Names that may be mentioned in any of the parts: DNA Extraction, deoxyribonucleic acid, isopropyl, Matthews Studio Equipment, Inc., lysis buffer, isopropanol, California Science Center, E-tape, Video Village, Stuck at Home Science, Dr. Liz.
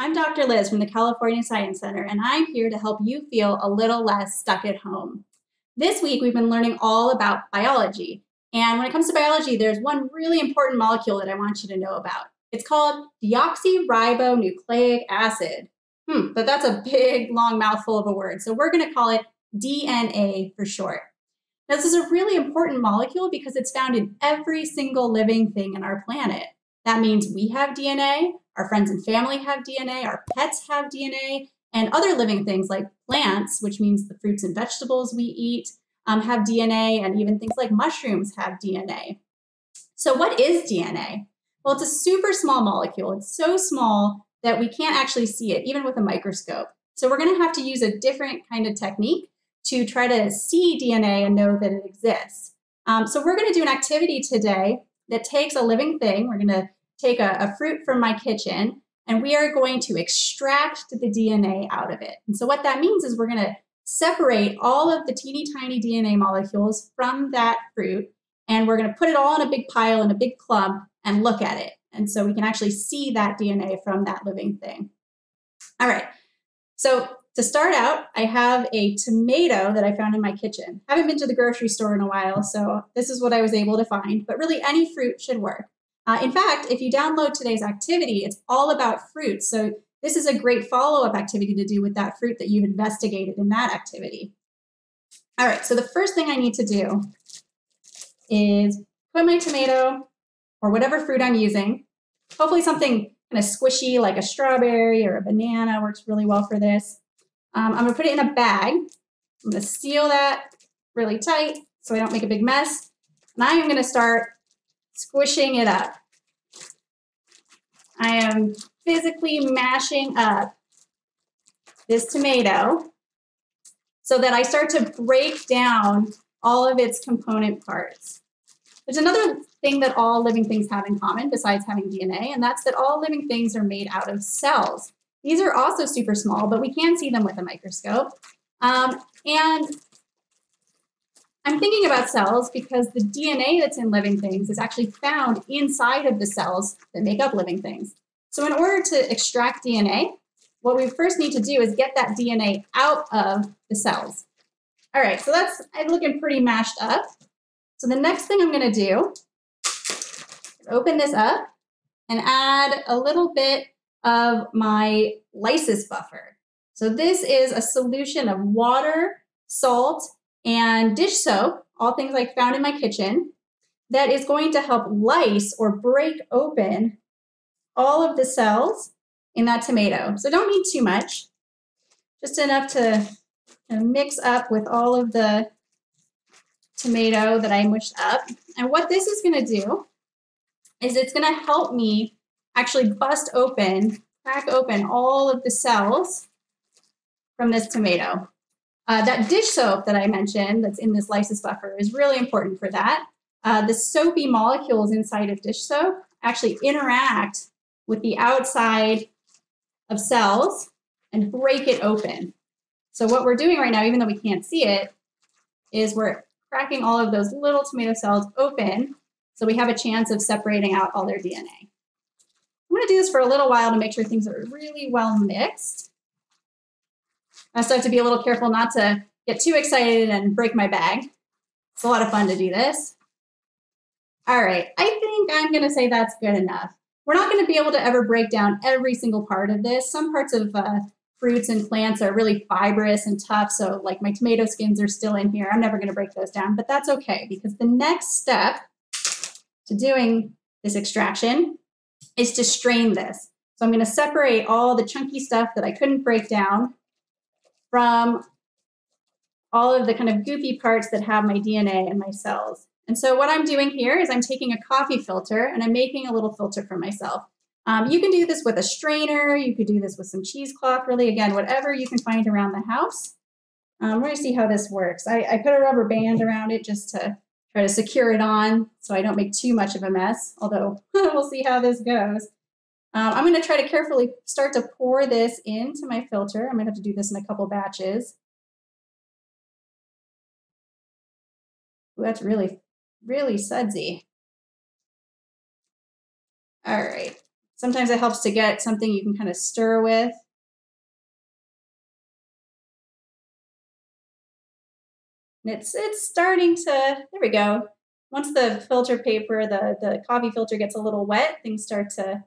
I'm Dr. Liz from the California Science Center, and I'm here to help you feel a little less stuck at home. This week, we've been learning all about biology. And when it comes to biology, there's one really important molecule that I want you to know about. It's called deoxyribonucleic acid. But that's a big, long mouthful of a word. So we're going to call it DNA for short. Now, this is a really important molecule because it's found in every single living thing on our planet. That means we have DNA, our friends and family have DNA, our pets have DNA, and other living things like plants, which means the fruits and vegetables we eat, have DNA, and even things like mushrooms have DNA. So what is DNA? Well, it's a super small molecule. It's so small that we can't actually see it, even with a microscope. So we're going to have to use a different kind of technique to try to see DNA and know that it exists. So we're going to do an activity today that takes a living thing. We're going to take a fruit from my kitchen, and we are going to extract the DNA out of it. And so what that means is we're going to separate all of the teeny tiny DNA molecules from that fruit, and we're going to put it all in a big pile, in a big clump, and look at it. And so we can actually see that DNA from that living thing. All right. So to start out, I have a tomato that I found in my kitchen. I haven't been to the grocery store in a while, so this is what I was able to find, but really any fruit should work. In fact, if you download today's activity, it's all about fruit. So this is a great follow-up activity to do with that fruit that you've investigated in that activity. All right, so the first thing I need to do is put my tomato or whatever fruit I'm using, hopefully something kind of squishy like a strawberry or a banana works really well for this. I'm gonna put it in a bag. I'm gonna seal that really tight so I don't make a big mess. And I am gonna start squishing it up. I am physically mashing up this tomato so that I start to break down all of its component parts. There's another thing that all living things have in common besides having DNA, and that's that all living things are made out of cells. These are also super small, but we can see them with a microscope. And I'm thinking about cells because the DNA that's in living things is actually found inside of the cells that make up living things. So in order to extract DNA, what we first need to do is get that DNA out of the cells. All right, so that's looking pretty mashed up. So the next thing I'm going to do is open this up and add a little bit of my lysis buffer. So this is a solution of water, salt, and dish soap, all things I found in my kitchen, that is going to help lyse or break open all of the cells in that tomato. So don't need too much, just enough to mix up with all of the tomato that I mushed up. And what this is going to do is it's going to help me actually bust open, crack open all of the cells from this tomato. That dish soap that I mentioned that's in this lysis buffer is really important for that. The soapy molecules inside of dish soap actually interact with the outside of cells and break it open. So what we're doing right now, even though we can't see it, is we're cracking all of those little tomato cells open so we have a chance of separating out all their DNA. I'm going to do this for a little while to make sure things are really well mixed. I also have to be a little careful not to get too excited and break my bag. It's a lot of fun to do this. All right, I think I'm going to say that's good enough. We're not going to be able to ever break down every single part of this. Some parts of fruits and plants are really fibrous and tough, so like my tomato skins are still in here. I'm never going to break those down, but that's okay because the next step to doing this extraction is to strain this. So I'm going to separate all the chunky stuff that I couldn't break down from all of the kind of goopy parts that have my DNA and my cells. And so what I'm doing here is I'm taking a coffee filter and I'm making a little filter for myself. You can do this with a strainer. You could do this with some cheesecloth, really, again, whatever you can find around the house. We're going to see how this works. I put a rubber band around it just to try to secure it on so I don't make too much of a mess, although we'll see how this goes. I'm going to try to carefully start to pour this into my filter. I'm going to have to do this in a couple batches. Ooh, that's really, really sudsy. All right, Sometimes it helps to get something you can kind of stir with. And it's starting to, there we go. Once the filter paper, the coffee filter gets a little wet, things start to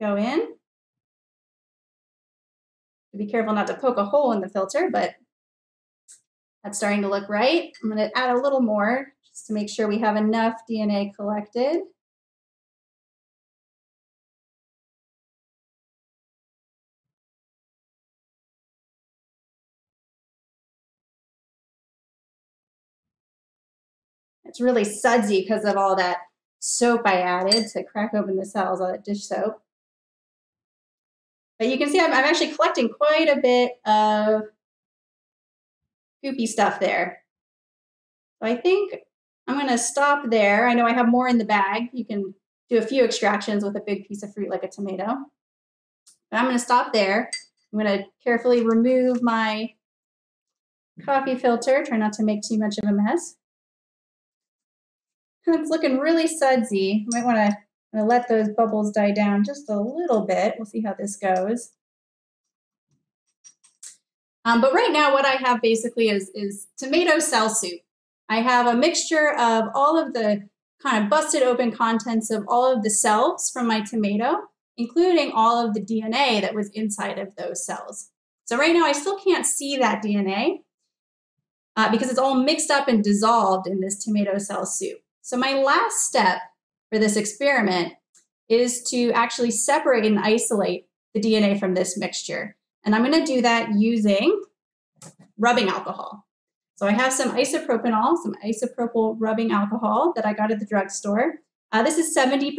go in. Be careful not to poke a hole in the filter, but that's starting to look right. I'm going to add a little more just to make sure we have enough DNA collected. It's really sudsy because of all that soap I added to crack open the cells, all that dish soap. But you can see I'm actually collecting quite a bit of goopy stuff there. So I think I'm going to stop there. I know I have more in the bag. You can do a few extractions with a big piece of fruit like a tomato. But I'm going to stop there. I'm going to carefully remove my coffee filter. Try not to make too much of a mess. It's looking really sudsy. You might want to let those bubbles die down just a little bit. We'll see how this goes. But right now what I have basically is tomato cell soup. I have a mixture of all of the kind of busted open contents of all of the cells from my tomato, including all of the DNA that was inside of those cells. So right now I still can't see that DNA because it's all mixed up and dissolved in this tomato cell soup. So my last step for this experiment is to actually separate and isolate the DNA from this mixture. And I'm going to do that using rubbing alcohol. So I have some isopropanol, some isopropyl rubbing alcohol that I got at the drugstore. This is 70%.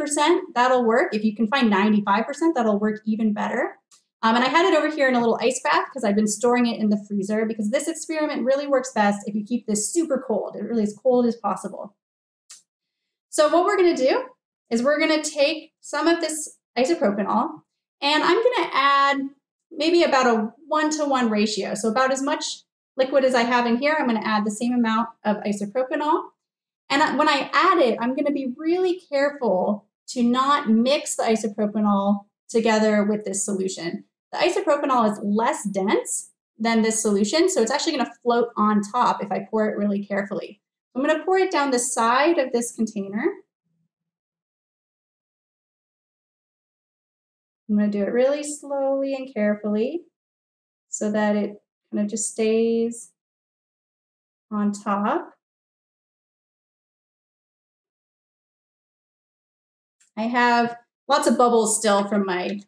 That'll work. If you can find 95%, that'll work even better. And I had it over here in a little ice bath because I've been storing it in the freezer because this experiment really works best if you keep this super cold. It really as cold as possible. So what we're going to do is we're going to take some of this isopropanol and I'm going to add maybe about a 1-to-1 ratio. So about as much liquid as I have in here, I'm going to add the same amount of isopropanol. And when I add it, I'm going to be really careful to not mix the isopropanol together with this solution. The isopropanol is less dense than this solution, so it's actually going to float on top if I pour it really carefully. I'm going to pour it down the side of this container. I'm going to do it really slowly and carefully so that it kind of just stays on top. I have lots of bubbles still from my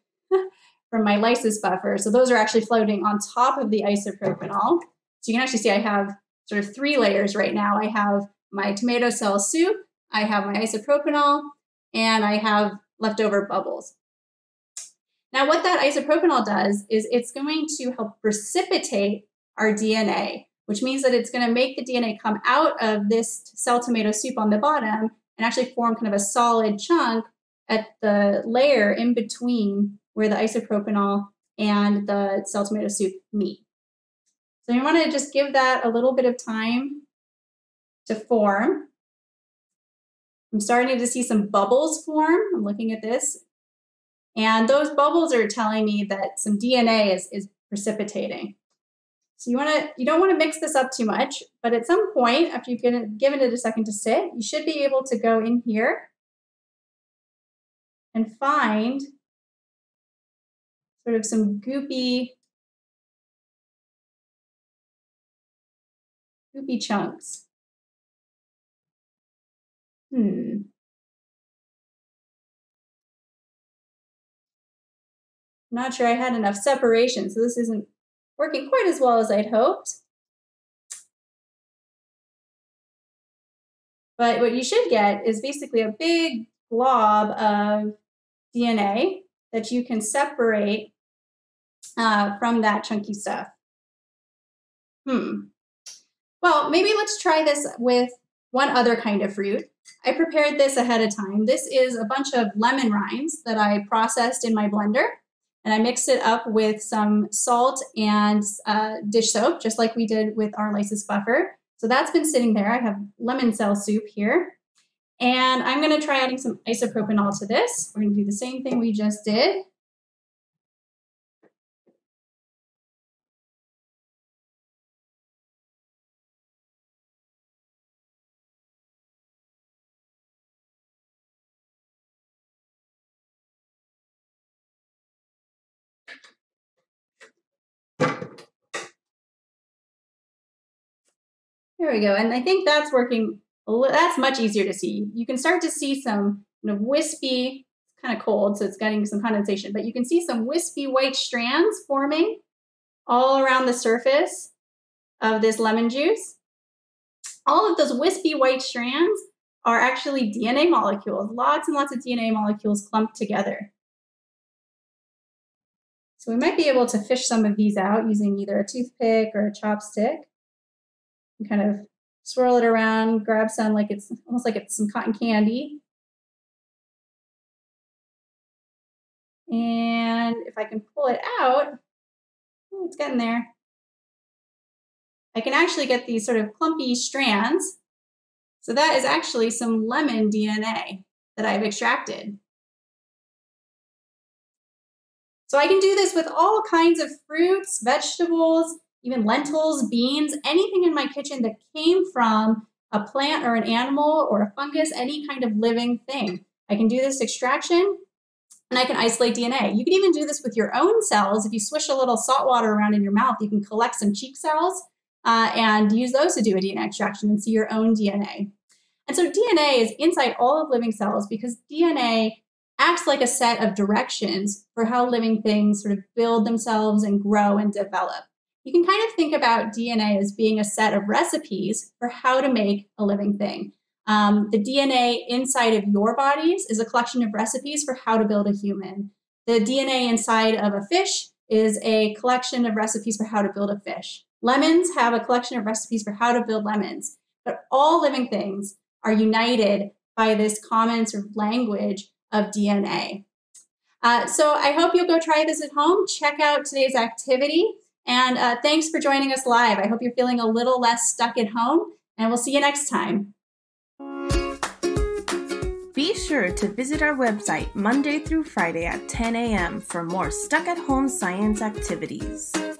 lysis buffer, so those are actually floating on top of the isopropanol. So you can actually see I have sort of 3 layers right now. I have my tomato cell soup, I have my isopropanol, and I have leftover bubbles. Now what that isopropanol does is it's going to help precipitate our DNA, which means that it's going to make the DNA come out of this cell tomato soup on the bottom and actually form kind of a solid chunk at the layer in between where the isopropanol and the cell tomato soup meet. So you want to just give that a little bit of time to form. I'm starting to see some bubbles form. I'm looking at this. And those bubbles are telling me that some DNA is precipitating. So you don't want to mix this up too much, but at some point, after you've given it a second to sit, you should be able to go in here and find sort of some goopy chunks. Not sure I had enough separation, so this isn't working quite as well as I'd hoped. But what you should get is basically a big glob of DNA that you can separate from that chunky stuff. Well, maybe let's try this with one other kind of fruit. I prepared this ahead of time. This is a bunch of lemon rinds that I processed in my blender, and I mixed it up with some salt and dish soap, just like we did with our lysis buffer. So that's been sitting there. I have lemon cell soup here. And I'm going to try adding some isopropanol to this. We're going to do the same thing we just did. There we go. And I think that's working. That's much easier to see. You can start to see some wispy, kind of cold, so it's getting some condensation, but you can see some wispy white strands forming all around the surface of this lemon juice. All of those wispy white strands are actually DNA molecules, lots and lots of DNA molecules clumped together. So we might be able to fish some of these out using either a toothpick or a chopstick. Kind of swirl it around, grab some, like it's almost like it's some cotton candy. And if I can pull it out, oh, it's getting there. I can actually get these sort of clumpy strands. So that is actually some lemon DNA that I've extracted. So I can do this with all kinds of fruits, vegetables, even lentils, beans, anything in my kitchen that came from a plant or an animal or a fungus, any kind of living thing. I can do this extraction and I can isolate DNA. You can even do this with your own cells. If you swish a little salt water around in your mouth, you can collect some cheek cells and use those to do a DNA extraction and see your own DNA. And so DNA is inside all of living cells because DNA acts like a set of directions for how living things sort of build themselves and grow and develop. You can kind of think about DNA as being a set of recipes for how to make a living thing. The DNA inside of your bodies is a collection of recipes for how to build a human. The DNA inside of a fish is a collection of recipes for how to build a fish. Lemons have a collection of recipes for how to build lemons. But all living things are united by this common sort of language of DNA. So I hope you'll go try this at home. Check out today's activity. And thanks for joining us live. I hope you're feeling a little less stuck at home, and we'll see you next time. Be sure to visit our website Monday through Friday at 10 a.m. for more stuck-at-home science activities.